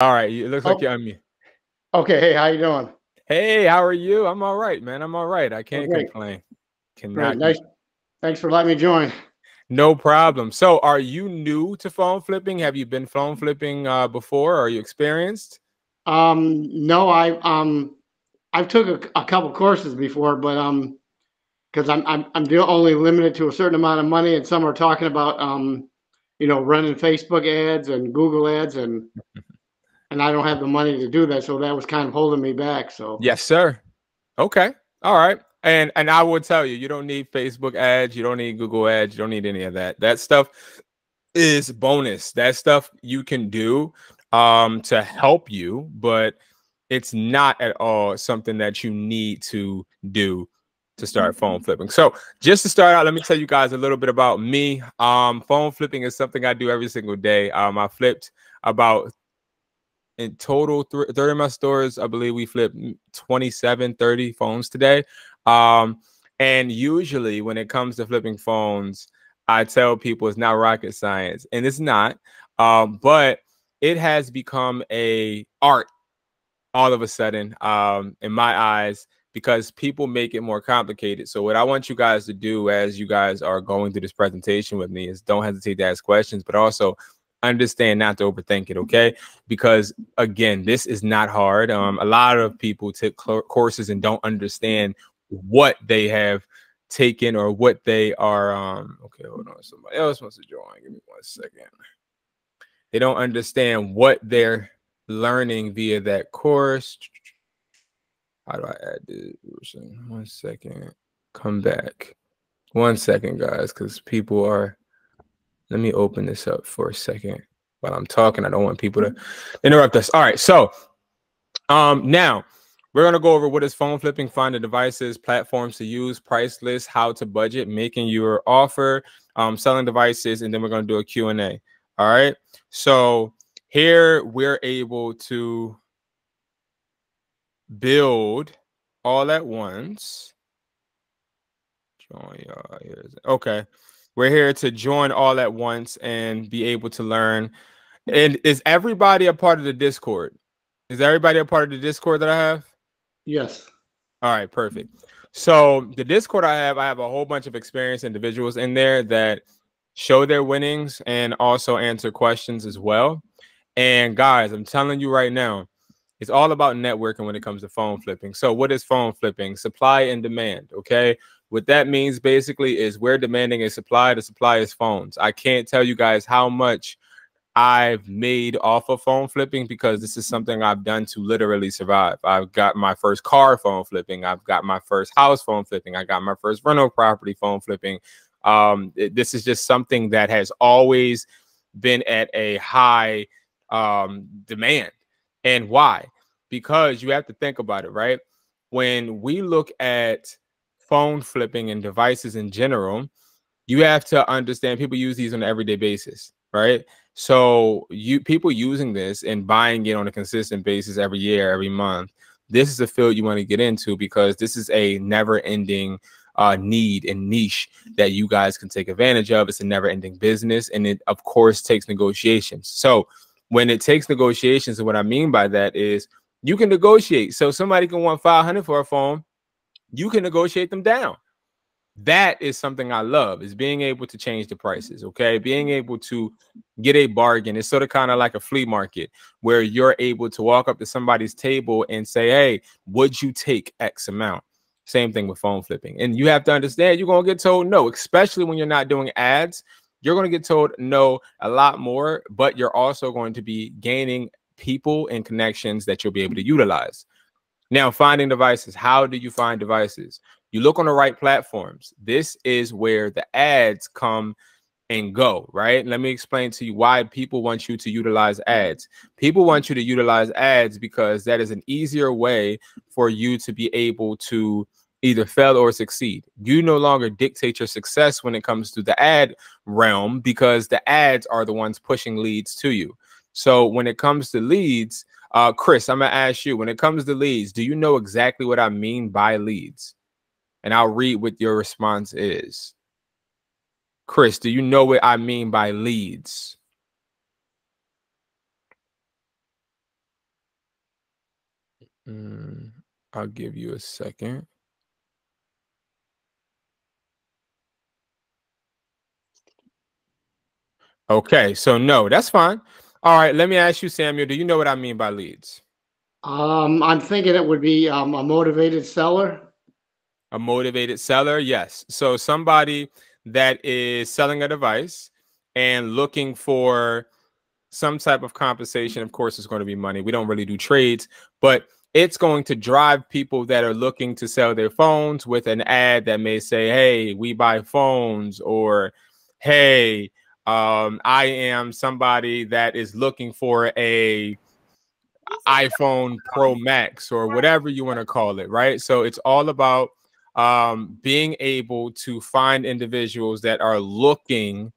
All right, it looks like you're on mute. Okay, hey, how you doing? Hey, how are you? I'm all right, man. I'm all right. I can't complain. Cannot. Nice. Thanks for letting me join. No problem. So, are you new to phone flipping? Have you been phone flipping before? Are you experienced? No, I've took a couple courses before, but because I'm only limited to a certain amount of money, and some are talking about you know, running Facebook ads and Google ads, and I don't have the money to do that, so that was kind of holding me back. So yes, sir. Okay, all right. And I will tell you, you don't need Facebook ads, you don't need Google ads, you don't need any of that. That stuff is bonus. That stuff you can do to help you, but it's not at all something that you need to do to start phone flipping. So just to start out, let me tell you guys a little bit about me. Phone flipping is something I do every single day. I flipped about, in total, 30 of my stores, I believe we flipped 27, 30 phones today. And usually when it comes to flipping phones, I tell people it's not rocket science, and it's not, but it has become an art all of a sudden, in my eyes, because people make it more complicated. So what I want you guys to do as you guys are going through this presentation with me is don't hesitate to ask questions, but also understand not to overthink it, okay? Because again, this is not hard. A lot of people take courses and don't understand what they have taken or what they are. Okay, hold on. Somebody else wants to join. Give me 1 second. They don't understand what they're learning via that course. How do I add this? 1 second. Come back. 1 second, guys, because people are. Let me open this up for a second while I'm talking. I don't want people to interrupt us. All right. So now we're going to go over what is phone flipping, find the devices, platforms to use, price list, how to budget, making your offer, selling devices, and then we're going to do a Q&A. All right. So here we're able to build all at once. Okay. We're here to join all at once and be able to learn. And is everybody a part of the Discord? Is everybody a part of the Discord that I have? Yes. All right, perfect. So the Discord I have a whole bunch of experienced individuals in there that show their winnings and also answer questions as well. And guys, I'm telling you right now, it's all about networking when it comes to phone flipping. So what is phone flipping? Supply and demand, okay? What that means basically is we're demanding a supply. The supply is phones. I can't tell you guys how much I've made off of phone flipping because this is something I've done to literally survive. I've got my first car phone flipping. I've got my first house phone flipping. I got my first rental property phone flipping. This is just something that has always been at a high demand. And why? Because you have to think about it, right? When we look at phone flipping and devices in general, you have to understand people use these on an everyday basis, right? So people using this and buying it on a consistent basis every year, every month, this is a field you want to get into because this is a never-ending need and niche that you guys can take advantage of. It's a never-ending business, and it, of course, takes negotiations. So when it takes negotiations, and what I mean by that is you can negotiate. So somebody can want $500 for a phone, you can negotiate them down. That is something I love, is being able to change the prices, okay? Being able to get a bargain. It's sort of kind of like a flea market where you're able to walk up to somebody's table and say, hey, would you take X amount? Same thing with phone flipping. And you have to understand, you're going to get told no, especially when you're not doing ads. You're going to get told no a lot more, but you're also going to be gaining people and connections that you'll be able to utilize. Now, finding devices. How do you find devices? You look on the right platforms. This is where the ads come and go, right? Let me explain to you why people want you to utilize ads. People want you to utilize ads because that is an easier way for you to be able to either fail or succeed. You no longer dictate your success when it comes to the ad realm because the ads are the ones pushing leads to you. So when it comes to leads, Chris, I'm going to ask you, when it comes to leads, do you know exactly what I mean by leads? And I'll read what your response is. Chris, do you know what I mean by leads? I'll give you a second. Okay, so no, that's fine. All right, let me ask you, Samuel, do you know what I mean by leads? I'm thinking it would be a motivated seller. A motivated seller, yes. So somebody that is selling a device and looking for some type of compensation. Of course, it's going to be money. We don't really do trades, but it's going to drive people that are looking to sell their phones with an ad that may say, hey, we buy phones, or hey, I am somebody that is looking for a iPhone Pro Max, or whatever you want to call it, right? So it's all about being able to find individuals that are looking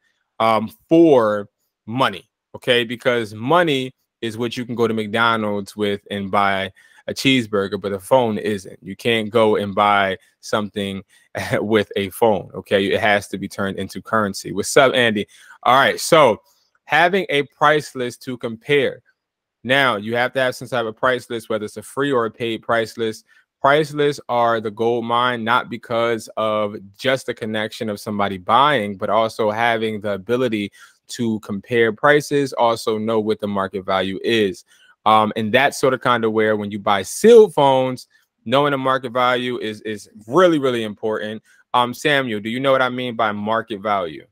for money, okay? Because money is what you can go to McDonald's with and buy a cheeseburger, but a phone isn't. You can't go and buy something with a phone, okay? It has to be turned into currency. What's up, Andy? All right, so having a price list to compare. Now, you have to have some type of price list, whether it's a free or a paid price list. Price lists are the gold mine, not because of just the connection of somebody buying, but also having the ability to compare prices, also know what the market value is. And that's sort of kind of where when you buy sealed phones, knowing the market value is really, really important. Samuel, do you know what I mean by market value?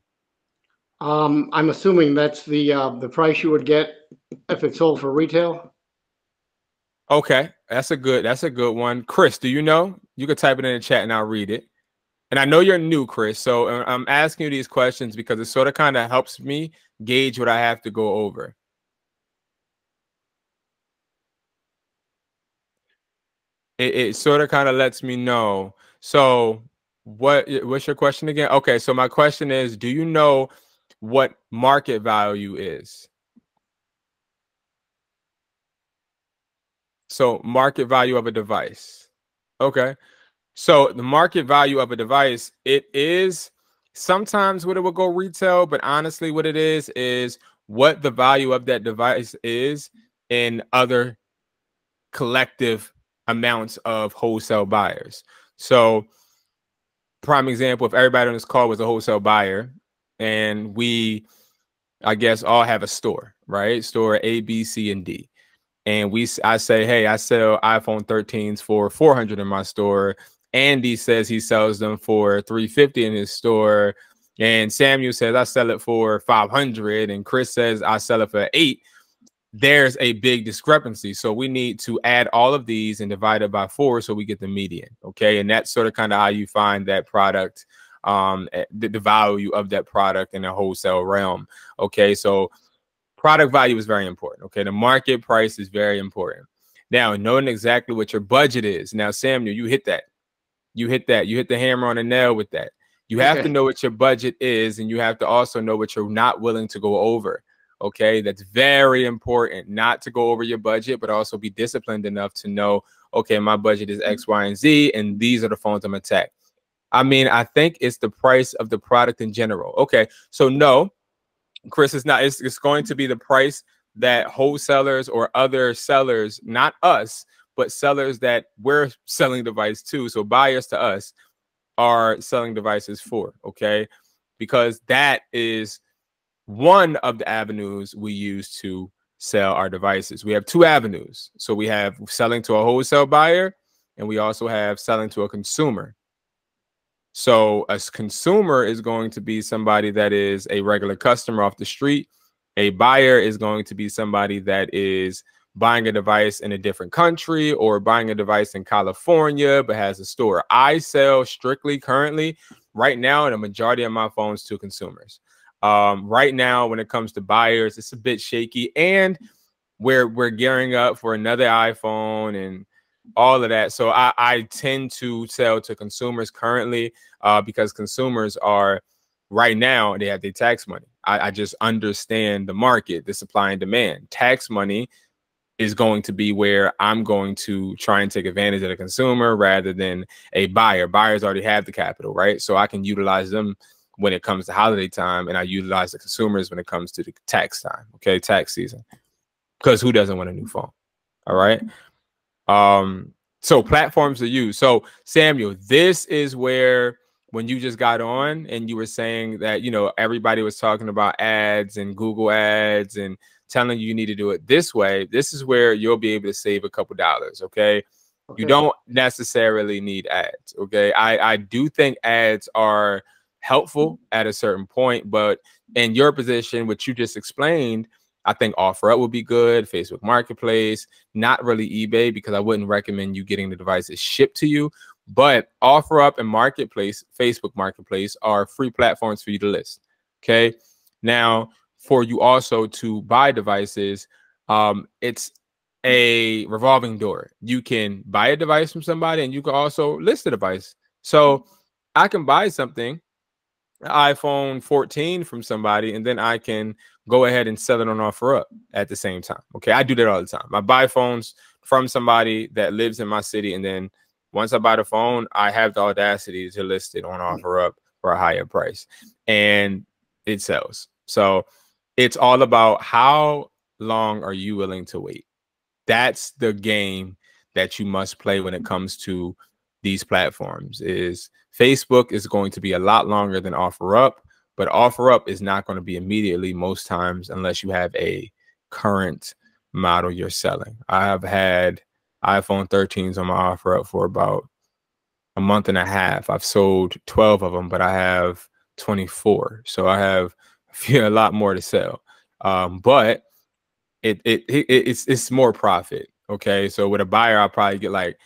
I'm assuming that's the price you would get if it's sold for retail. Okay, that's a good one. Chris, do you know? You could type it in the chat and I'll read it. And I know you're new, Chris, so I'm asking you these questions because it sort of kind of helps me gauge what I have to go over. It sort of kind of lets me know. So what's your question again? Okay, so my question is, do you know what market value is? So market value of a device. Okay. So the market value of a device, it is sometimes what it will go retail, but honestly what it is what the value of that device is in other collective amounts of wholesale buyers. So prime example, if everybody on this call was a wholesale buyer and we, I guess, all have a store, right? Store A, B, C, and D. And I say, hey, I sell iPhone 13s for $400 in my store. Andy says he sells them for $350 in his store. And Samuel says I sell it for $500. And Chris says I sell it for $800. There's a big discrepancy. So we need to add all of these and divide it by 4 so we get the median. Okay. And that's sort of kind of how you find that product, the value of that product in the wholesale realm. Okay. So product value is very important. Okay. The market price is very important. Now, knowing exactly what your budget is. Now, Samuel, you hit that. You hit the hammer on the nail with that. You have to know what your budget is, and you have to also know what you're not willing to go over. Okay, that's very important, not to go over your budget, but also be disciplined enough to know, okay, my budget is X, Y, and Z, and these are the phones I'm gonna attack. I mean, I think it's the price of the product in general. Okay, so no, Chris, it's not. It's going to be the price that wholesalers or other sellers, not us, but sellers that we're selling device to, so buyers to us, are selling devices for, okay? Because that is one of the avenues we use to sell our devices. We have two avenues. So we have selling to a wholesale buyer, and we also have selling to a consumer. So a consumer is going to be somebody that is a regular customer off the street. A buyer is going to be somebody that is buying a device in a different country or buying a device in California but has a store. I sell strictly currently right now, and a majority of my phones to consumers. Right now, when it comes to buyers, it's a bit shaky, and we're gearing up for another iPhone and all of that. So I tend to sell to consumers currently because consumers are right now, they have their tax money. I just understand the market, the supply and demand. Tax money is going to be where I'm going to try and take advantage of the consumer rather than a buyer. Buyers already have the capital, right? So I can utilize them when it comes to holiday time, and I utilize the consumers when it comes to the tax time, okay, tax season, because who doesn't want a new phone, all right? So platforms to use. So Samuel, this is where when you just got on and you were saying that, you know, everybody was talking about ads and Google ads and telling you need to do it this way. This is where you'll be able to save a couple dollars. Okay. You don't necessarily need ads. Okay. I do think ads are helpful at a certain point, but in your position, what you just explained, I think OfferUp would be good, Facebook Marketplace, not really eBay, because I wouldn't recommend you getting the devices shipped to you. But OfferUp and Marketplace, Facebook Marketplace, are free platforms for you to list. Okay. Now, for you also to buy devices, it's a revolving door. You can buy a device from somebody and you can also list the device. So I can buy something, iPhone 14 from somebody, and then I can go ahead and sell it on OfferUp at the same time. Okay, I do that all the time. I buy phones from somebody that lives in my city, and then once I buy the phone, I have the audacity to list it on OfferUp for a higher price, and it sells. So it's all about how long are you willing to wait? That's the game that you must play when it comes to these platforms. Is Facebook is going to be a lot longer than OfferUp, but OfferUp is not going to be immediately most times unless you have a current model you're selling. I have had iPhone 13s on my OfferUp for about a month and a half. I've sold 12 of them, but I have 24. So I have a lot more to sell. But it's more profit. Okay. So with a buyer, I'll probably get like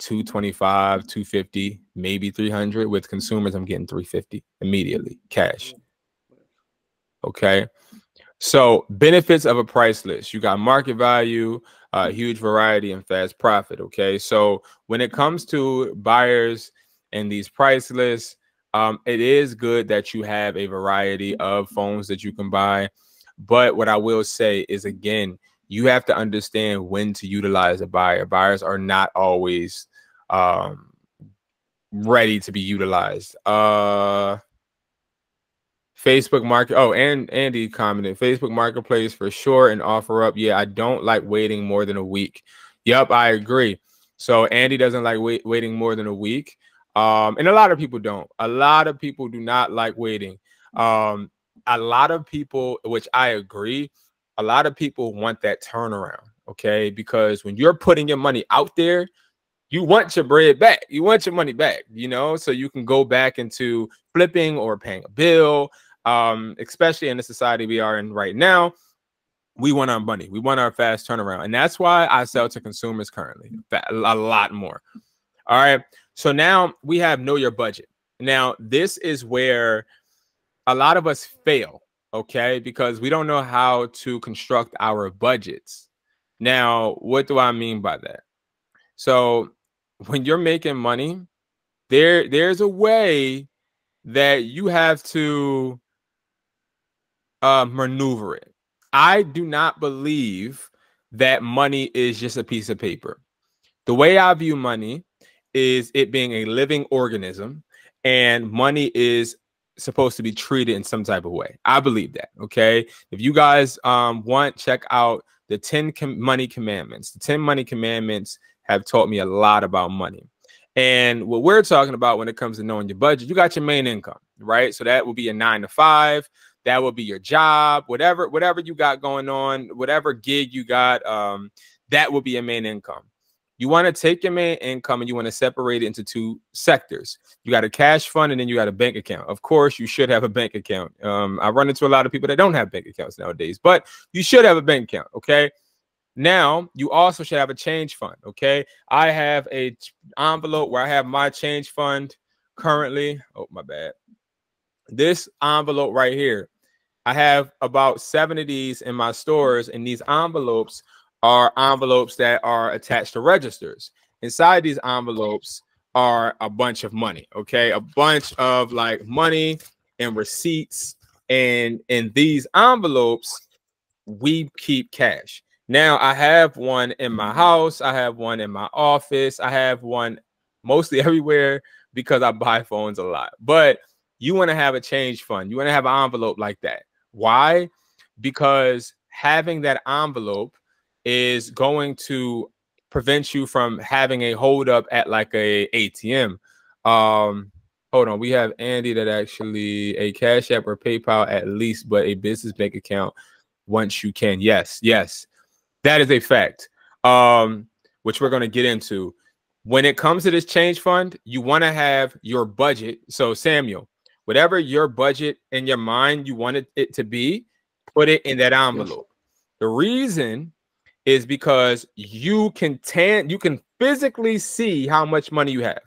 225, 250, maybe 300. With consumers, I'm getting 350 immediately cash. Okay. So benefits of a price list. You got market value, huge variety, and fast profit. Okay. So when it comes to buyers and these price lists, it is good that you have a variety of phones that you can buy. But what I will say is, again, you have to understand when to utilize a buyer. Buyers are not always ready to be utilized. Facebook Market. Oh, and Andy commented Facebook Marketplace for sure, and OfferUp. Yeah, I don't like waiting more than a week. Yep, I agree. So Andy doesn't like waiting more than a week. And a lot of people don't. A lot of people do not like waiting. A lot of people, which I agree, a lot of people want that turnaround, okay? Because when you're putting your money out there, you want your bread back. You want your money back, you know? So you can go back into flipping or paying a bill, especially in the society we are in right now. We want our money. We want our fast turnaround. And that's why I sell to consumers currently a lot more. All right. So now we have know your budget. Now, this is where a lot of us fail. Okay, because we don't know how to construct our budgets. Now, what do I mean by that? So when you're making money, there's a way that you have to maneuver it. I do not believe that money is just a piece of paper. The way I view money is it being a living organism, and money is supposed to be treated in some type of way. I believe that. Okay. If you guys want, check out the 10 money commandments. The 10 money commandments have taught me a lot about money. And what we're talking about when it comes to knowing your budget, you got your main income, right? So that will be your 9-to-5. That will be your job, whatever you got going on, whatever gig you got, that will be your main income. You want to take your main income and you want to separate it into two sectors. You got a cash fund, and then you got a bank account. Of course, you should have a bank account. I run into a lot of people that don't have bank accounts nowadays, but you should have a bank account. Okay. Now, you also should have a change fund. Okay. I have a envelope where I have my change fund currently. Oh, my bad. This envelope right here. I have about 7 of these in my stores, and these envelopes are envelopes that are attached to registers. Inside these envelopes are a bunch of money, okay? A bunch of like money and receipts. And in these envelopes, we keep cash. Now, I have one in my house. I have one in my office. I have one mostly everywhere because I buy phones a lot. But you want to have a change fund. You want to have an envelope like that. Why? Because having that envelope is going to prevents you from having a hold up at like a ATM. Hold on, we have Andy that actually a Cash App or PayPal at least, but a business bank account once you can. Yes, yes, that is a fact, which we're going to get into. When it comes to this change fund, you want to have your budget. So Samuel, whatever your budget in your mind you wanted it to be, put it in that envelope. The reason is because you can physically see how much money you have.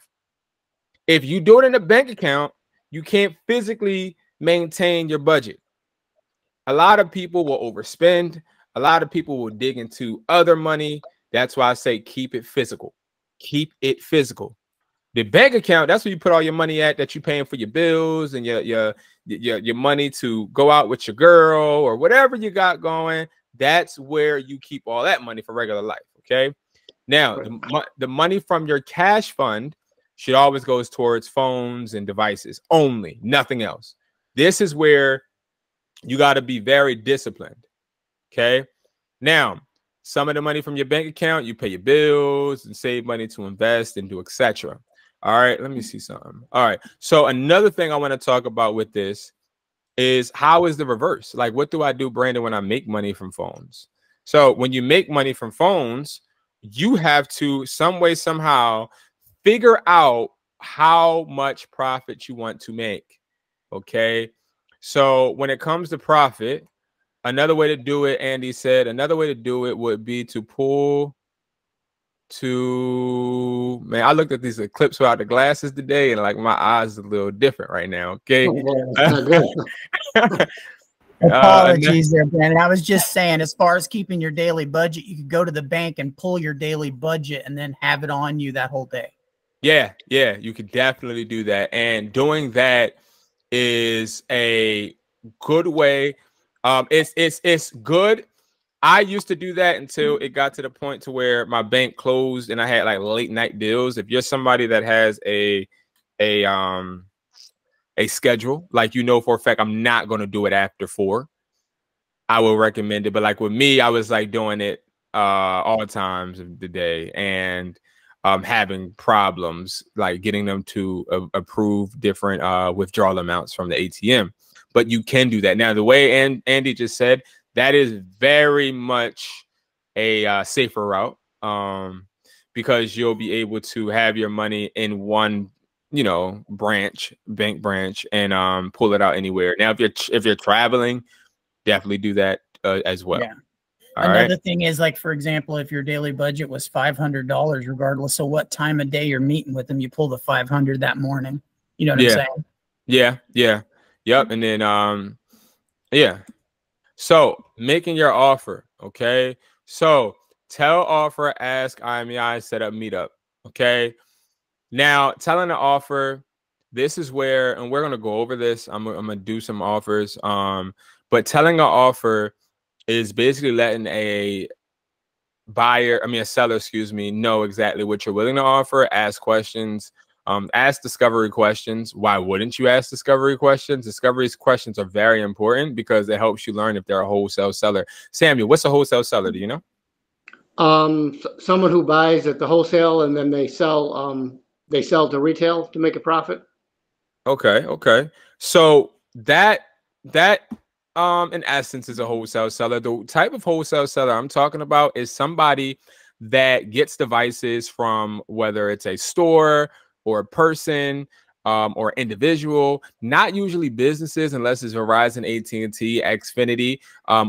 If you do it in a bank account, you can't physically maintain your budget. A lot of people will overspend. A lot of people will dig into other money. That's why I say keep it physical. Keep it physical. The bank account, that's where you put all your money at that you're paying for your bills and your money to go out with your girl or whatever you got going. That's where you keep all that money for regular life, okay? Now, the money from your cash fund should always go towards phones and devices only, nothing else. This is where you got to be very disciplined, okay? Now, some of the money from your bank account, you pay your bills and save money to invest and do etc. All right, let me see something. All right, so another thing I want to talk about with this is how is the reverse? Like, what do I do, Brandon, when I make money from phones? So when you make money from phones, you have to some way, somehow figure out how much profit you want to make, okay? So when it comes to profit, another way to do it, Andy said, another way to do it would be to pull to, man, I looked at these clips without the glasses today and like my eyes are a little different right now, okay? Apologies there, Brandon. I was just saying, as far as keeping your daily budget, you could go to the bank and pull your daily budget and then have it on you that whole day. Yeah, yeah, you could definitely do that. And doing that is a good way. It's good. I used to do that until it got to the point to where my bank closed and I had like late night bills. If you're somebody that has a schedule, like, you know, for a fact, I'm not going to do it after 4. I will recommend it. But like with me, I was like doing it all times of the day and having problems like getting them to approve different withdrawal amounts from the ATM. But you can do that. Now, the way Andy just said, that is very much a safer route because you'll be able to have your money in one, you know, bank branch and pull it out anywhere. Now, if you're traveling, definitely do that as well. Yeah. Another thing is, like, for example, if your daily budget was $500, regardless of what time of day you're meeting with them, you pull the 500 that morning. You know what I'm saying? Yeah. Yeah. Yep. And then, yeah. So making your offer. Okay. So tell, offer, ask, IMEI, set up, meetup. Okay. Now telling the offer, this is where, and we're going to go over this. I'm going to do some offers. But telling an offer is basically letting a seller, know exactly what you're willing to offer, ask questions, ask discovery questions. Why wouldn't you ask discovery questions? Discovery questions are very important because it helps you learn if they're a wholesale seller. Samuel, what's a wholesale seller? Do you know? Someone who buys at the wholesale and then they sell to retail to make a profit. Okay. Okay. So that in essence is a wholesale seller. The type of wholesale seller I'm talking about is somebody that gets devices from whether it's a store or a person or individual, not usually businesses unless it's Verizon, AT&T, Xfinity,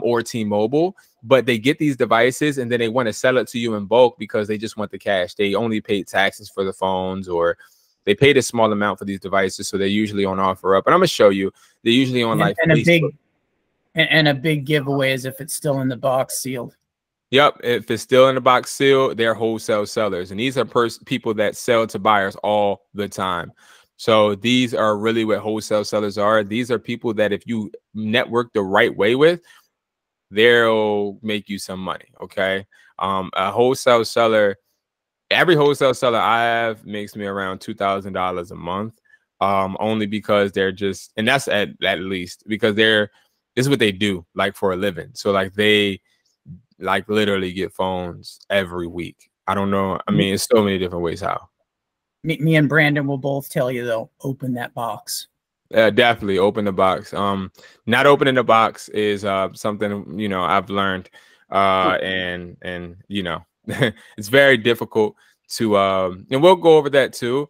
or T-Mobile, but they get these devices and then they want to sell it to you in bulk because they just want the cash. They only paid taxes for the phones, or they paid a small amount for these devices, so they're usually on offer up. And I'm going to show you. They're usually on like Facebook. And a big giveaway is if it's still in the box sealed. Yep. If it's still in the box sealed, they're wholesale sellers. And these are people that sell to buyers all the time. So these are really what wholesale sellers are. These are people that if you network the right way with, they'll make you some money. Okay. A wholesale seller, every wholesale seller I have makes me around $2,000 a month. Only because they're just, and that's at least because this is what they do like for a living. So like they literally get phones every week. I don't know. I mean, it's so many different ways how. Me and Brandon will both tell you, though, open that box. Definitely open the box. Not opening the box is something, you know, I've learned. And you know, it's very difficult to and we'll go over that too.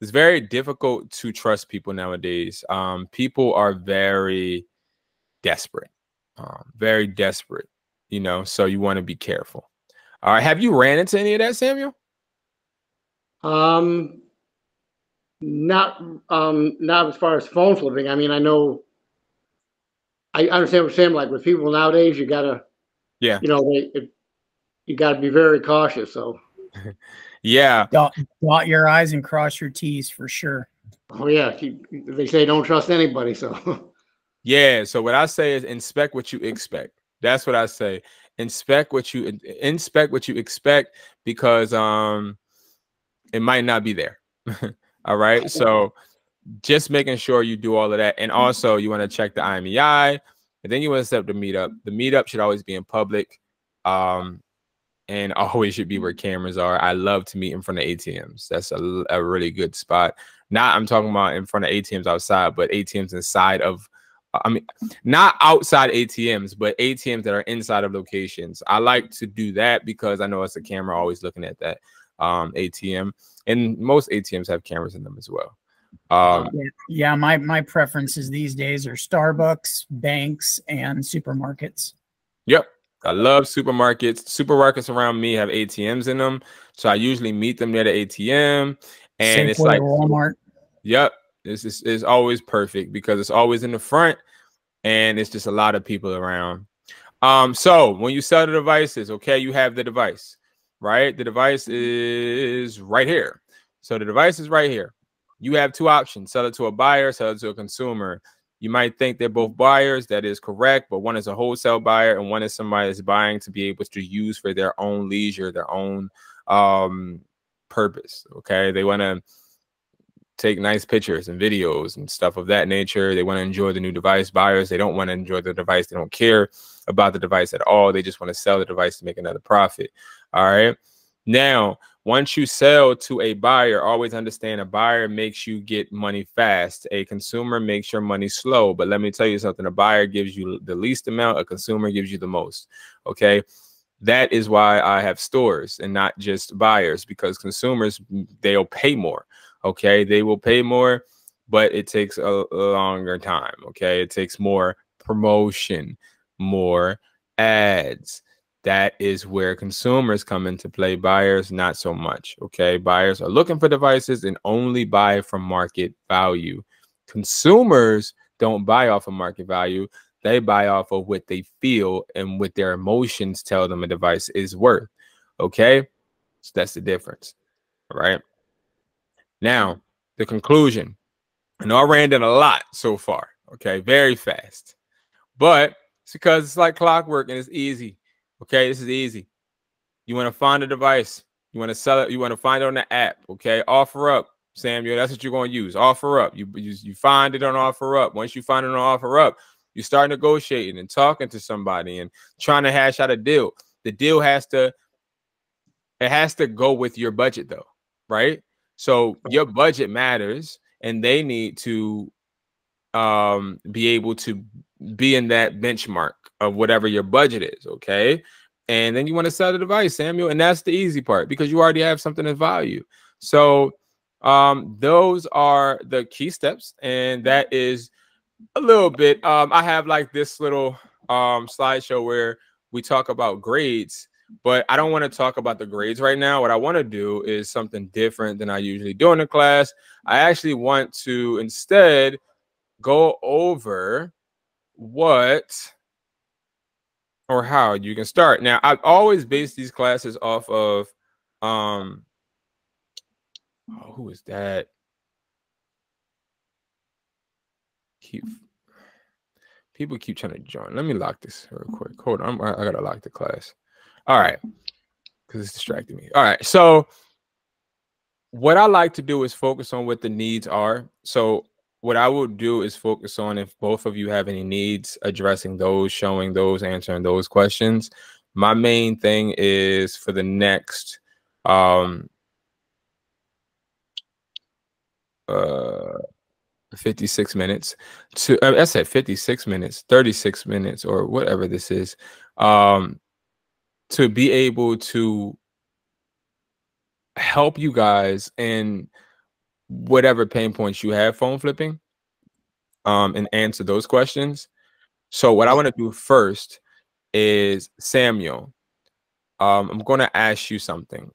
It's very difficult to trust people nowadays. People are very desperate. Very desperate, you know, so you want to be careful. All right. Have you ran into any of that, Samuel? Not as far as phone flipping. I mean, I know, I understand what Sam, like with people nowadays, you gotta, yeah, you know, you gotta be very cautious. So yeah, dot your I's and cross your T's for sure. Oh yeah. They say don't trust anybody. So yeah. So what I say is inspect what you expect. That's what I say. Inspect what you expect, because it might not be there. All right. So just making sure you do all of that. And also you want to check the IMEI, and then you want to set up the meetup. The meetup should always be in public. And always should be where cameras are. I love to meet in front of ATMs. That's a really good spot. Not I'm talking about in front of ATMs outside, but ATMs inside of, I mean, not outside ATMs, but ATMs that are inside of locations. I like to do that because I know it's a camera always looking at that ATM. And most ATMs have cameras in them as well. Yeah, my preferences these days are Starbucks, banks, and supermarkets. Yep. I love supermarkets. Supermarkets around me have ATMs in them. So I usually meet them near the ATM. And Safeway, it's like Walmart. Yep. It's always perfect because it's always in the front and it's just a lot of people around. So when you sell the devices, okay, you have the device, right? The device is right here. So the device is right here. You have two options: sell it to a buyer, sell it to a consumer. You might think they're both buyers. That is correct. But one is a wholesale buyer and one is somebody that's buying to be able to use for their own leisure, their own purpose. Okay. They want to take nice pictures and videos and stuff of that nature. They want to enjoy the new device. Buyers, they don't want to enjoy the device. They don't care about the device at all. They just want to sell the device to make another profit. All right. Now, once you sell to a buyer, always understand a buyer makes you get money fast. A consumer makes your money slow. But let me tell you something. A buyer gives you the least amount. A consumer gives you the most. Okay. That is why I have stores and not just buyers, because consumers, they'll pay more. Okay, they will pay more, but it takes a longer time. Okay, it takes more promotion, more ads. That is where consumers come into play. Buyers, not so much. Okay, buyers are looking for devices and only buy from market value. Consumers don't buy off of market value. They buy off of what they feel and what their emotions tell them a device is worth. Okay, so that's the difference. All right. Now, the conclusion. I know I ran in a lot so far, okay, very fast, but it's because it's like clockwork and it's easy, okay? This is easy. You want to find a device. You want to sell it. You want to find it on the app, okay? Offer Up, Samuel, that's what you're going to use, Offer Up. You find it on Offer Up. Once you find it on Offer Up, you start negotiating and talking to somebody and trying to hash out a deal. The deal has to go with your budget though, right? So your budget matters, and they need to be able to be in that benchmark of whatever your budget is, okay? And then you want to sell the device, Samuel, and that's the easy part because you already have something of value. So those are the key steps, and that is a little bit. I have like this little slideshow where we talk about grades. But I don't want to talk about the grades right now. What I want to do is something different than I usually do in the class. I actually want to instead go over what or how you can start. Now, I've always based these classes off of, oh, who is that? People keep trying to join. Let me lock this real quick. Hold on. I got to lock the class. All right, because it's distracting me. All right, so what I like to do is focus on what the needs are. So what I will do is focus on if both of you have any needs, addressing those, showing those, answering those questions. My main thing is for the next 56 minutes to I said 56 minutes, 36 minutes, or whatever this is, to be able to help you guys in whatever pain points you have phone flipping, and answer those questions. So what I want to do first is, Samuel, I'm going to ask you something,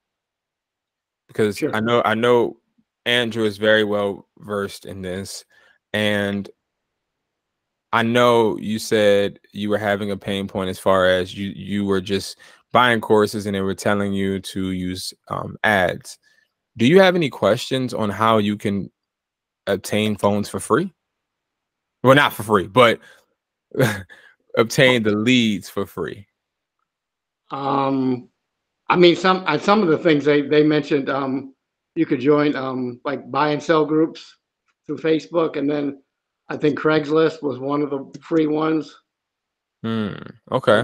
because sure. I know Andrew is very well versed in this, and I know you said you were having a pain point as far as you were just buying courses and they were telling you to use ads. Do you have any questions on how you can obtain phones for free? Well, not for free, but obtain the leads for free. I mean, some of the things they mentioned, you could join like buy and sell groups through Facebook, and then I think Craigslist was one of the free ones. Okay.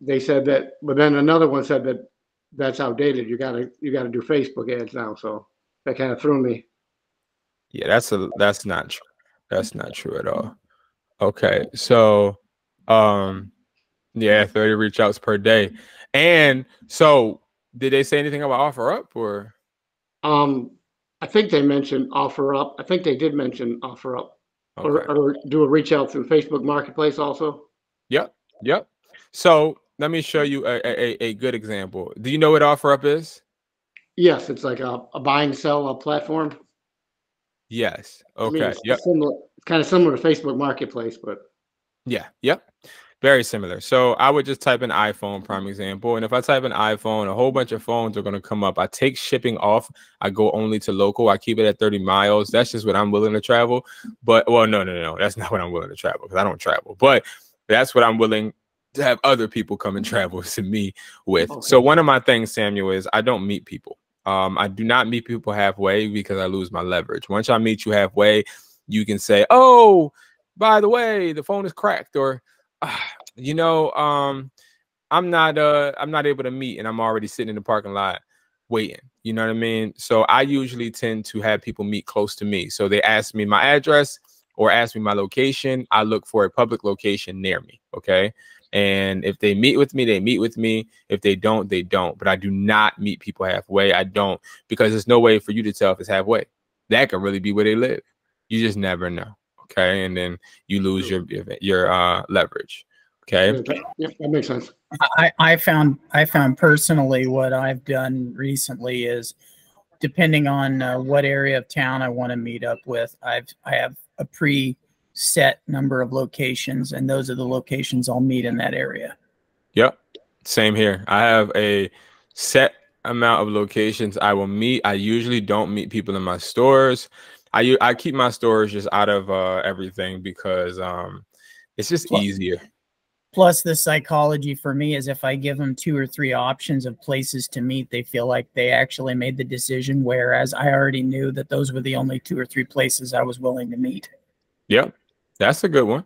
They said that, but then another one said that that's outdated. You gotta do Facebook ads now. So that kind of threw me. Yeah, that's not true. That's not true at all. Okay, so yeah, 30 reach outs per day. And so did they say anything about offer up or? I think they mentioned offer up. I think they did mention offer up. Okay. Or do a reach out through Facebook Marketplace also. Yep. Yep. So let me show you a good example. Do you know what OfferUp is? Yes. It's like a buy and sell platform. Yes. Okay. I mean, yep. Similar, it's kind of similar to Facebook Marketplace, but. Yeah. Yep. Very similar. So I would just type an iPhone, prime example. And if I type an iPhone, a whole bunch of phones are going to come up. I take shipping off. I go only to local. I keep it at 30 miles. That's just what I'm willing to travel. But, well, no. That's not what I'm willing to travel, because I don't travel. But that's what I'm willing to have other people come and travel to me with. Okay. So one of my things, Samuel, is I don't meet people. I do not meet people halfway, because I lose my leverage. Once I meet you halfway, you can say, oh, by the way, the phone is cracked, or you know, I'm not able to meet, and I'm already sitting in the parking lot waiting. You know what I mean? So I usually tend to have people meet close to me. So they ask me my address or ask me my location. I look for a public location near me. Okay. And if they meet with me, they meet with me. If they don't, they don't. But I do not meet people halfway. I don't, because there's no way for you to tell if it's halfway. That could really be where they live. You just never know. Okay, and then you lose your leverage. Okay, yeah, that makes sense. I found personally what I've done recently is, depending on what area of town I want to meet up with, I have a pre-set number of locations, and those are the locations I'll meet in that area. Yep, same here. I have a set amount of locations I will meet. I usually don't meet people in my stores. I keep my stores just out of everything, because it's just easier. Plus, the psychology for me is, if I give them 2 or 3 options of places to meet, they feel like they actually made the decision, whereas I already knew that those were the only 2 or 3 places I was willing to meet. Yep. That's a good one.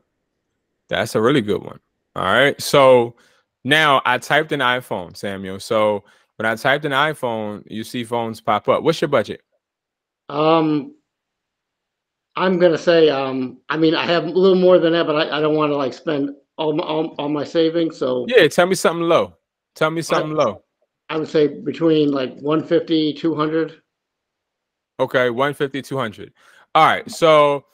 That's a really good one. All right. So now I typed an iPhone, Samuel. So when I typed an iPhone, you see phones pop up. What's your budget? I'm going to say, I mean, I have a little more than that, but I don't want to like spend all my savings. So yeah, tell me something low. Tell me something low. I would say between like 150, 200. Okay. 150, 200. All right. So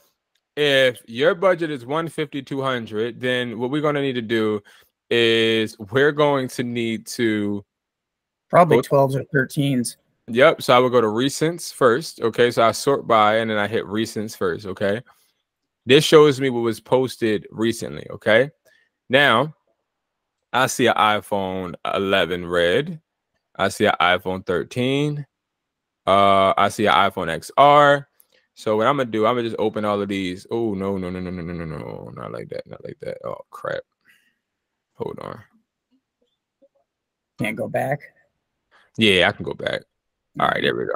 if your budget is 150, 200, then what we're going to need to do is we're going to need to probably 12s or 13s. Yep. So I would go to recents first. Okay. So I sort by, and then I hit recents first. Okay. This shows me what was posted recently. Okay. Now I see an iPhone 11 red. I see an iPhone 13. I see an iPhone XR. So what I'm going to do, I'm going to just open all of these. Oh, no. Not like that. Not like that. Oh, crap. Hold on. Can't go back. Yeah, I can go back. All right, there we go.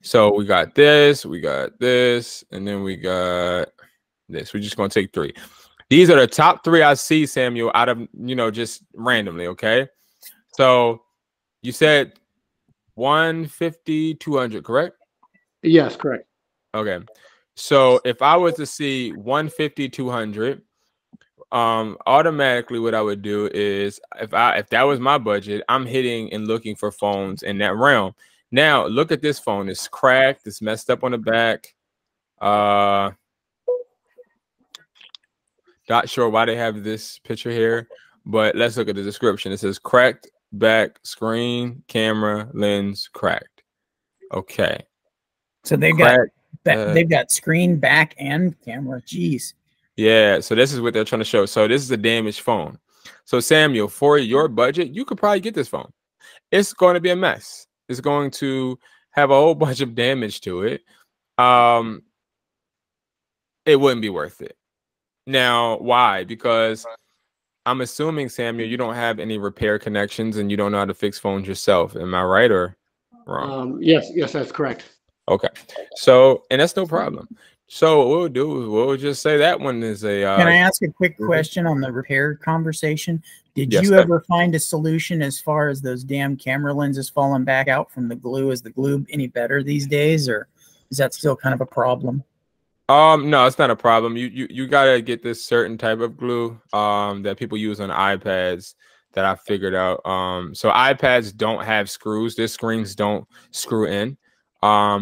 So we got this, and then we got this. We're just going to take 3. These are the top 3 I see, Samuel, out of, you know, just randomly, okay? So you said 150, 200, correct? Yes, correct. Okay. So if I was to see 150, 200, automatically what I would do is if that was my budget, I'm hitting and looking for phones in that realm. Now look at this phone. It's cracked. It's messed up on the back. Not sure why they have this picture here, but let's look at the description. It says cracked back screen, camera, lens cracked. Okay. So they've got screen, back, and camera. Jeez. Yeah. So this is what they're trying to show. So this is a damaged phone. So Samuel, for your budget, you could probably get this phone. It's going to be a mess. It's going to have a whole bunch of damage to it. It wouldn't be worth it. Now, why? Because I'm assuming, Samuel, you don't have any repair connections and you don't know how to fix phones yourself. Am I right or wrong? Yes, that's correct. Okay. So, and that's no problem. So what we'll do is we'll just say that one is a... Can I ask a quick question on the repair conversation? Did you ever find a solution as far as those damn camera lenses falling back out from the glue? Is the glue any better these days, or is that still kind of a problem? No, it's not a problem. You gotta get this certain type of glue that people use on iPads that I figured out. So iPads don't have screws. Their screens don't screw in.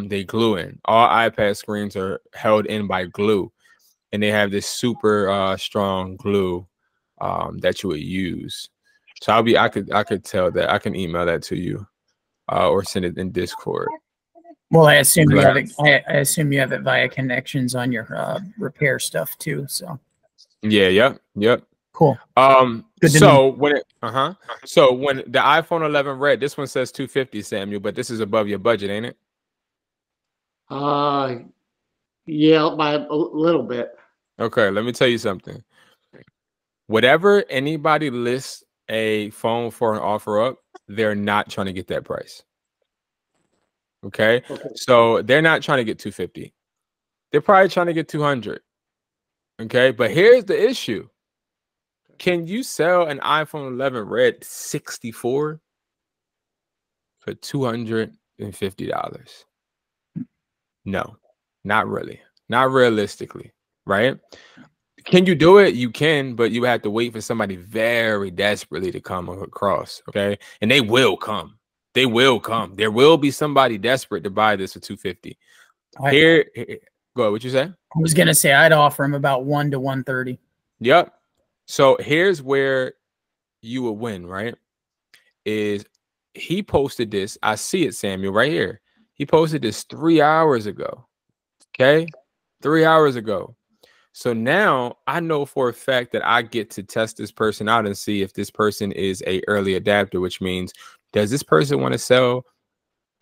They glue in. All iPad screens are held in by glue, and they have this super strong glue that you would use. So I could tell that. I can email that to you or send it in Discord. Well, I assume you have it, I assume you have it via connections on your repair stuff too. So yeah, yep. Cool. So when it, so when the iPhone 11 Red, this one says 250, Samuel, but this is above your budget, ain't it? Yeah, by a little bit. Okay, let me tell you something. Whatever anybody lists a phone for an offer up, they're not trying to get that price. Okay, so they're not trying to get 250. They're probably trying to get 200. Okay, but here's the issue. Can you sell an iPhone 11 Red 64 for $250? No, not really. Not realistically, right? Can you do it? You can, but you have to wait for somebody very desperately to come across, okay? And they will come. They will come. There will be somebody desperate to buy this for 250. Here, go ahead, what you say? I was going to say I'd offer them about 1 to 130. Yep. So here's where you will win, right? Is he posted this. I see it, Samuel, right here. He posted this 3 hours ago. Okay? 3 hours ago. So now I know for a fact that I get to test this person out and see if this person is an early adapter, which means does this person want to sell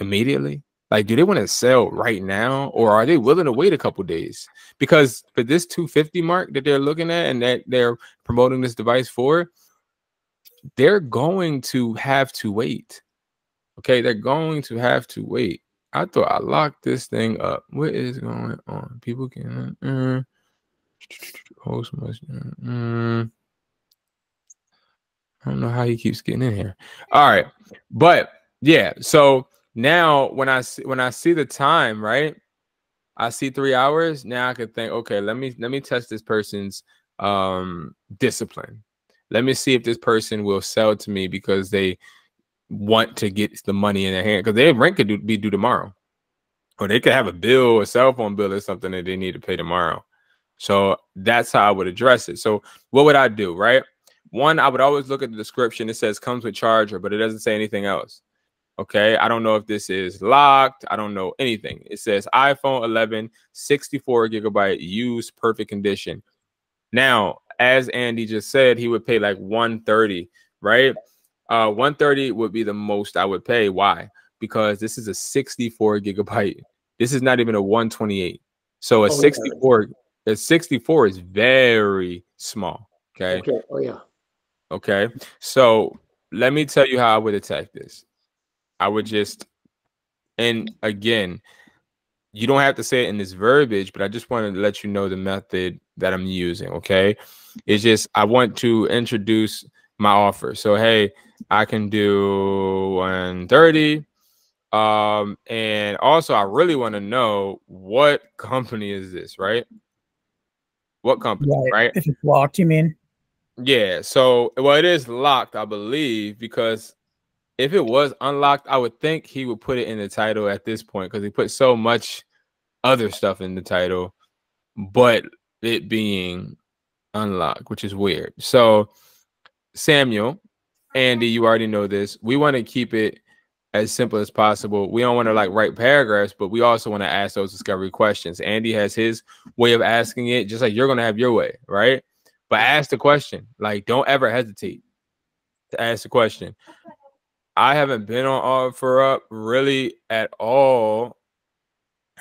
immediately? Like, do they want to sell right now, or are they willing to wait a couple days? Because for this 250 mark that they're looking at and that they're promoting this device for, they're going to have to wait. Okay, they're going to have to wait. I thought I locked this thing up. What is going on? People can host much. I don't know how he keeps getting in here. All right, but yeah, so. Now, when I see the time, right, I see 3 hours. Now I could think, okay, let me test this person's discipline. Let me see if this person will sell to me because they want to get the money in their hand. Because their rent could be due tomorrow, or they could have a bill, a cell phone bill, or something that they need to pay tomorrow. So that's how I would address it. So what would I do, right? One, I would always look at the description. It says comes with charger, but it doesn't say anything else. Okay, I don't know if this is locked. I don't know anything. It says iPhone 11, 64 gigabyte, used, perfect condition. Now, as Andy just said, he would pay like 130, right? 130 would be the most I would pay. Why? Because this is a 64 gigabyte. This is not even a 128. So a 64, a 64 is very small. Okay. Okay. Oh yeah. Okay. So let me tell you how I would attack this. I would just, and again, you don't have to say it in this verbiage, but I just wanted to let you know the method that I'm using, okay? It's just, I want to introduce my offer. So, hey, I can do 130. And also I really want to know what company is this, right? What company, right? If it's locked, you mean? Yeah. So, well, it is locked, I believe, because if it was unlocked, I would think he would put it in the title at this point, because he put so much other stuff in the title, but it being unlocked, which is weird. So, Samuel, Andy, you already know this. We want to keep it as simple as possible. We don't want to like write paragraphs, but we also want to ask those discovery questions. Andy has his way of asking it, just like you're going to have your way, right? But ask the question. Like, don't ever hesitate to ask the question. I haven't been on OfferUp really at all.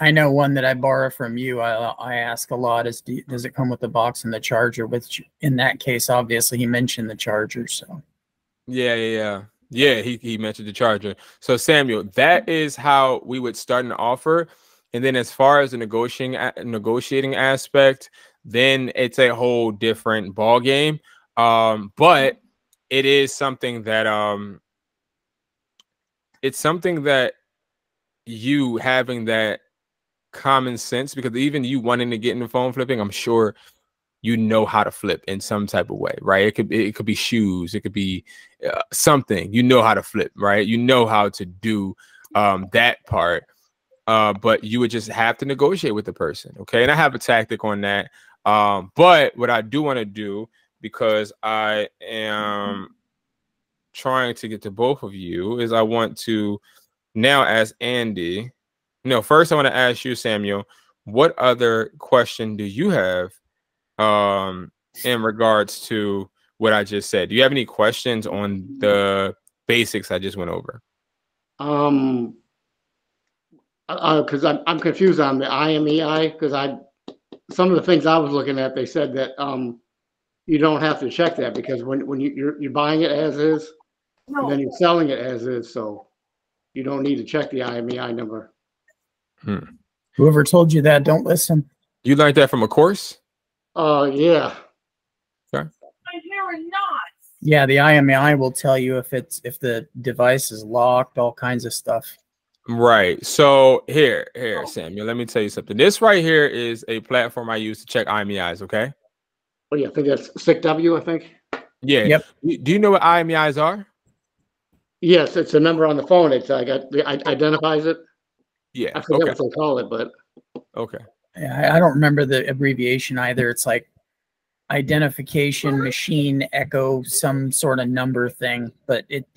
I know one that I borrow from you. I ask a lot is, does it come with the box and the charger? Which in that case, obviously, he mentioned the charger. So yeah. He mentioned the charger. So Samuel, that is how we would start an offer, and then as far as the negotiating aspect, then it's a whole different ball game. But it is something that it's something that you having that common sense, because even you wanting to get into phone flipping, I'm sure you know how to flip in some type of way, right? It could be shoes, it could be something. You know how to flip, right? You know how to do that part, but you would just have to negotiate with the person, okay? And I have a tactic on that, but what I do want to do, because I am trying to get to both of you, is I want to now ask Andy. No, first I want to ask you, Samuel, what other question do you have in regards to what I just said? Do you have any questions on the basics I just went over? Because I'm confused on the IMEI, because some of the things I was looking at, they said that you don't have to check that, because when you're buying it as is, and then you're selling it as is, so you don't need to check the IMEI number. Whoever told you that, don't listen. You learned that from a course? Yeah. Okay. Yeah, the IMEI will tell you if the device is locked, all kinds of stuff. Right. So here, Samuel, let me tell you something. This right here is a platform I use to check IMEIs, okay? Oh yeah, I think that's SICW, I think. Yeah. Yep. Do you know what IMEIs are? Yes, it's a number on the phone. It identifies it. Yeah, I forget what they call it, but okay. Yeah, I don't remember the abbreviation either. It's like identification machine echo, some sort of number thing, but it's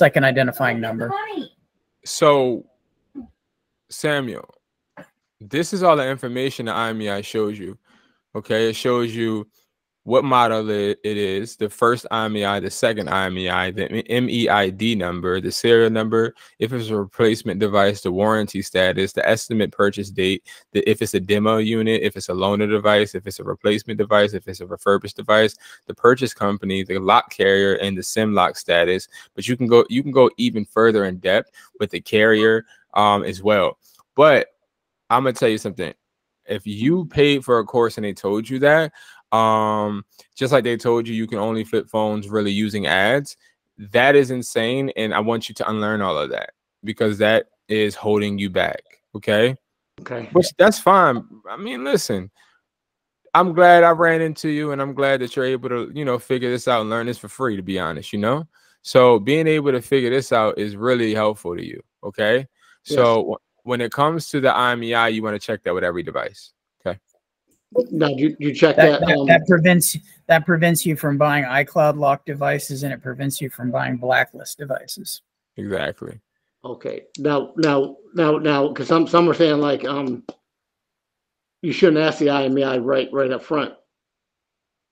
like an identifying number. So, Samuel, this is all the information that IMEI shows you. Okay, it shows you what model it is, the first IMEI, the second IMEI, the MEID number, the serial number, if it's a replacement device, the warranty status, the estimate purchase date, if it's a demo unit, if it's a loaner device, if it's a replacement device, if it's a refurbished device, the purchase company, the lock carrier, and the SIM lock status. But you can go even further in depth with the carrier as well. But I'm gonna tell you something. If you paid for a course and they told you that, just like they told you, you can only flip phones really using ads, that is insane. And I want you to unlearn all of that, because that is holding you back. Okay. Okay. Which that's fine. I mean, listen, I'm glad I ran into you, and I'm glad that you're able to, you know, figure this out and learn this for free, to be honest, you know? So being able to figure this out is really helpful to you. Okay. Yes. So when it comes to the IMEI, you want to check that with every device. No, you check that. That prevents you from buying iCloud locked devices, and it prevents you from buying blacklist devices. Exactly. Okay. Now, because some are saying like you shouldn't ask the IMEI right up front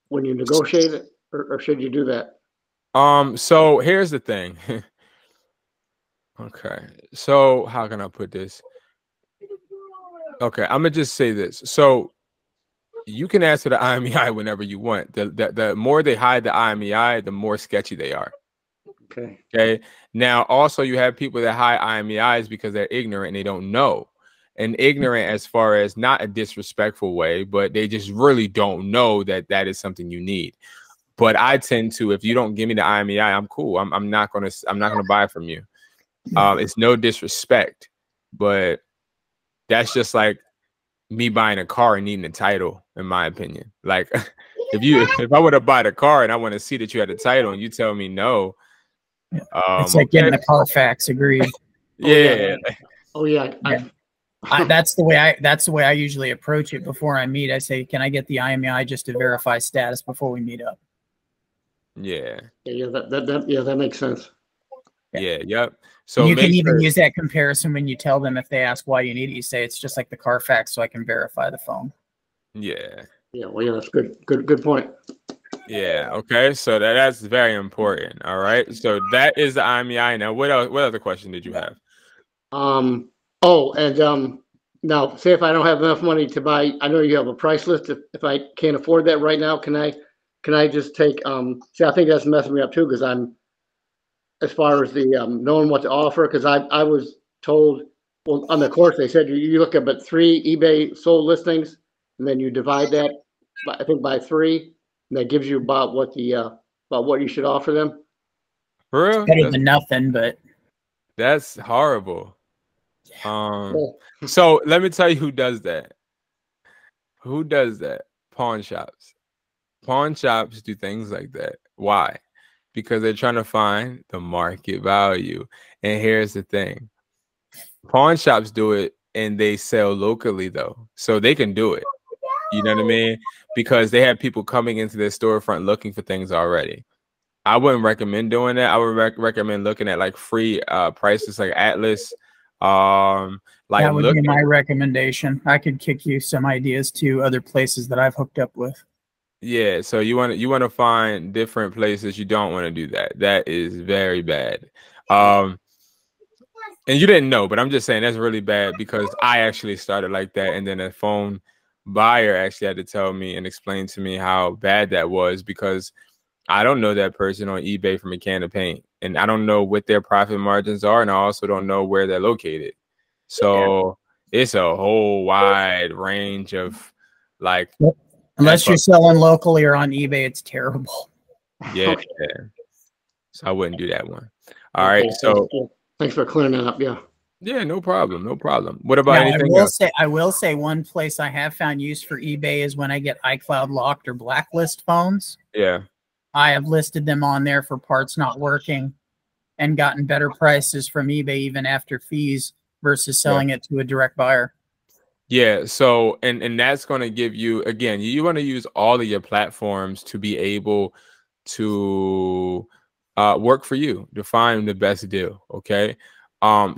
when you negotiate it, or should you do that? So here's the thing. Okay. So how can I put this? Okay, I'm gonna just say this. So you can ask for the IMEI whenever you want. The more they hide the IMEI, the more sketchy they are. Okay. Okay. Now, also, you have people that hide IMEIs because they're ignorant and they don't know. And ignorant as far as not a disrespectful way, but they just really don't know that that is something you need. But I tend to, if you don't give me the IMEI, I'm cool. I'm not gonna buy from you. It's no disrespect, but that's just like me buying a car and needing a title, in my opinion. Like if I would have bought a car and I want to see that you had a title and you tell me no, it's like getting a Carfax. Agreed. Yeah. Oh yeah. That's the way I usually approach it before I meet. I say, can I get the IMEI just to verify status before we meet up? Yeah. Yeah. That makes sense. Yeah. Yep. So you can even use that comparison when you tell them if they ask why you need it. You say it's just like the Carfax, so I can verify the phone. Yeah. Yeah. Well, yeah. That's good point. Yeah. Okay. So that's very important. All right. So that is the IMEI. Now, what other question did you have? Now, say if I don't have enough money to buy, I know you have a price list. If I can't afford that right now, can I just take? See, I think that's messing me up too, because I'm, as far as the knowing what to offer, because I was told, well, on the course they said you look up at 3 eBay sold listings, and then you divide that by, I think, by 3, and that gives you about what the about what you should offer them. For real? It's better than nothing, but that's horrible. So let me tell you who does that. Who does that? Pawn shops. Pawn shops do things like that. Why? Because they're trying to find the market value. And here's the thing. Pawn shops do it and they sell locally though. So they can do it. You know what I mean? Because they have people coming into their storefront looking for things already. I wouldn't recommend doing that. I would recommend looking at like free prices like Atlas. Like that would be my recommendation. I could kick you some ideas to other places that I've hooked up with. Yeah, so you want to find different places. You don't want to do that. That is very bad. And you didn't know, but I'm just saying that's really bad because I actually started like that, and then a phone buyer actually had to tell me and explain to me how bad that was because I don't know that person on eBay from a can of paint. And I don't know what their profit margins are, and I also don't know where they're located. So it's a whole wide range of like. Unless you're selling locally or on eBay, it's terrible. Yeah. So I wouldn't do that one. All right. So thanks for clearing that up. Yeah. Yeah. No problem. No problem. What about anything else? I will say one place I have found use for eBay is when I get iCloud locked or blacklist phones. Yeah. I have listed them on there for parts not working and gotten better prices from eBay even after fees versus selling it to a direct buyer. Yeah. So, and that's going to give you, again, you want to use all of your platforms to be able to work for you, to find the best deal. Okay.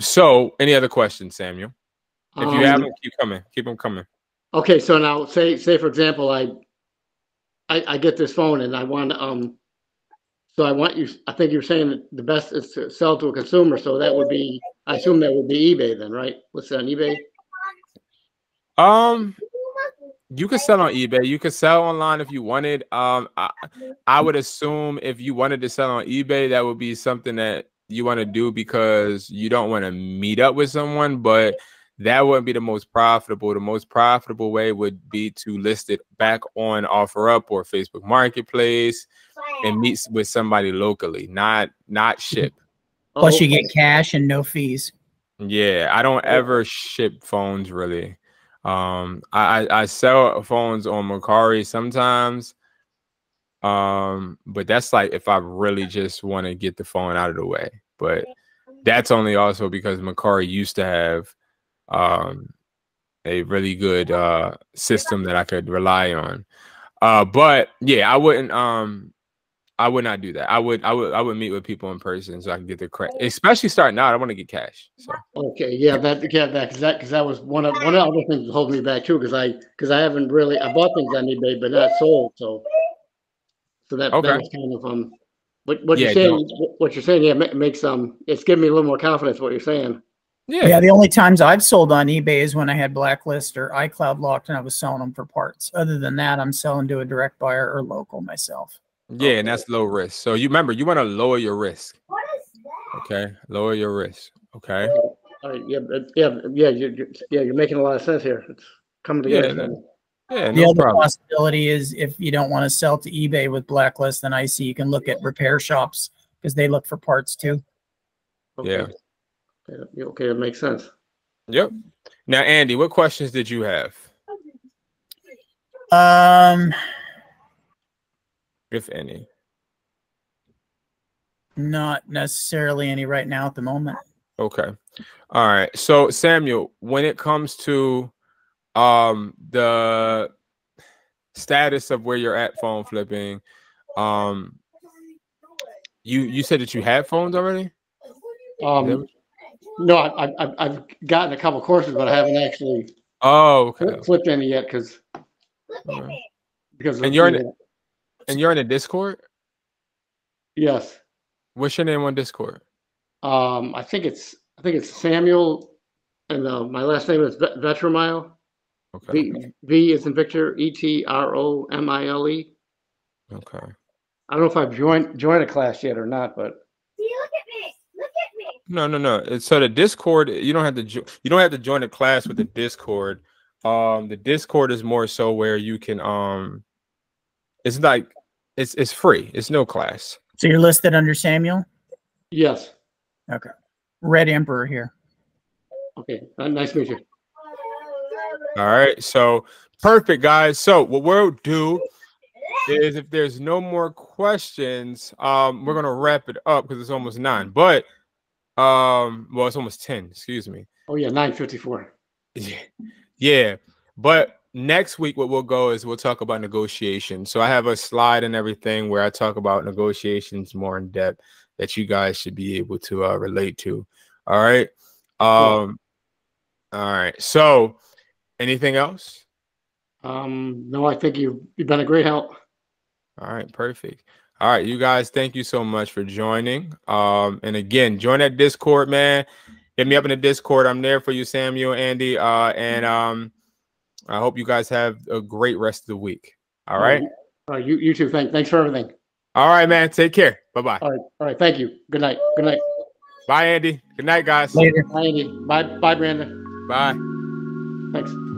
So any other questions, Samuel? If you have them, keep them coming. Okay. So now say for example, I get this phone and I want to, I think you're saying that the best is to sell to a consumer. So that would be, I assume that would be eBay then, right? What's that on eBay? You could sell on eBay. You could sell online if you wanted. I would assume if you wanted to sell on eBay, that would be something that you want to do because you don't want to meet up with someone, but that wouldn't be the most profitable. The most profitable way would be to list it back on OfferUp or Facebook Marketplace and meet with somebody locally, not ship. Plus you get cash and no fees. Yeah, I don't ever ship phones really. I sell phones on Mercari sometimes, but that's like if I really just want to get the phone out of the way. But that's only also because Mercari used to have a really good system that I could rely on, but yeah, I would not do that. I would meet with people in person so I can get the credit, especially starting out. I want to get cash. So okay, yeah, that was one of the things that hold me back too, because I haven't really, I bought things on eBay but not sold, so that, okay. That was kind of what you're saying. Yeah, it makes it's giving me a little more confidence what you're saying. Yeah, the only times I've sold on eBay is when I had blacklist or iCloud locked and I was selling them for parts. Other than that, I'm selling to a direct buyer or local myself. Yeah, and that's low risk. So you remember, you want to lower your risk. What is that? Okay, lower your risk. Okay. All right, you're making a lot of sense here. It's coming together. The other possibility is if you don't want to sell to eBay with blacklist, then I see you can look at repair shops because they look for parts too. Okay. Yeah. Okay, that makes sense. Yep. Now, Andy, what questions did you have? If any. Not necessarily any right now at the moment. Okay. All right. So, Samuel, when it comes to the status of where you're at phone flipping, you said that you had phones already? No, I've gotten a couple courses, but I haven't actually flipped any yet because you're in a Discord? Yes. What's your name on Discord? I think it's Samuel, and my last name is Vetromile. Okay. V is in Victor, E-T-R-O-M-I-L-E. Okay. I don't know if I've joined a class yet or not, but look at me. Look at me. No. So the Discord, you don't have to join a class with the Discord. The Discord is more so where you can it's free. It's no class. So you're listed under Samuel? Yes. Okay. Red Emperor here. Okay. Nice to meet you. All right. So perfect, guys. So what we'll do is, if there's no more questions, we're going to wrap it up because it's almost 9. But, well, it's almost 10. Excuse me. Oh, yeah. 9:54. Yeah. Yeah. But next week, what we'll go is we'll talk about negotiations. So I have a slide and everything where I talk about negotiations more in depth that you guys should be able to relate to. All right. All right. So anything else? No, I think you've been a great help. All right. Perfect. All right. You guys, thank you so much for joining. And again, join that Discord, man. Hit me up in the Discord. I'm there for you, Samuel, Andy. And I hope you guys have a great rest of the week. All right. All right. You too. Thanks for everything. All right, man. Take care. Bye-bye. All right. All right. Thank you. Good night. Good night. Bye, Andy. Good night, guys. Later. Bye, Andy. Bye, Brandon. Bye. Thanks.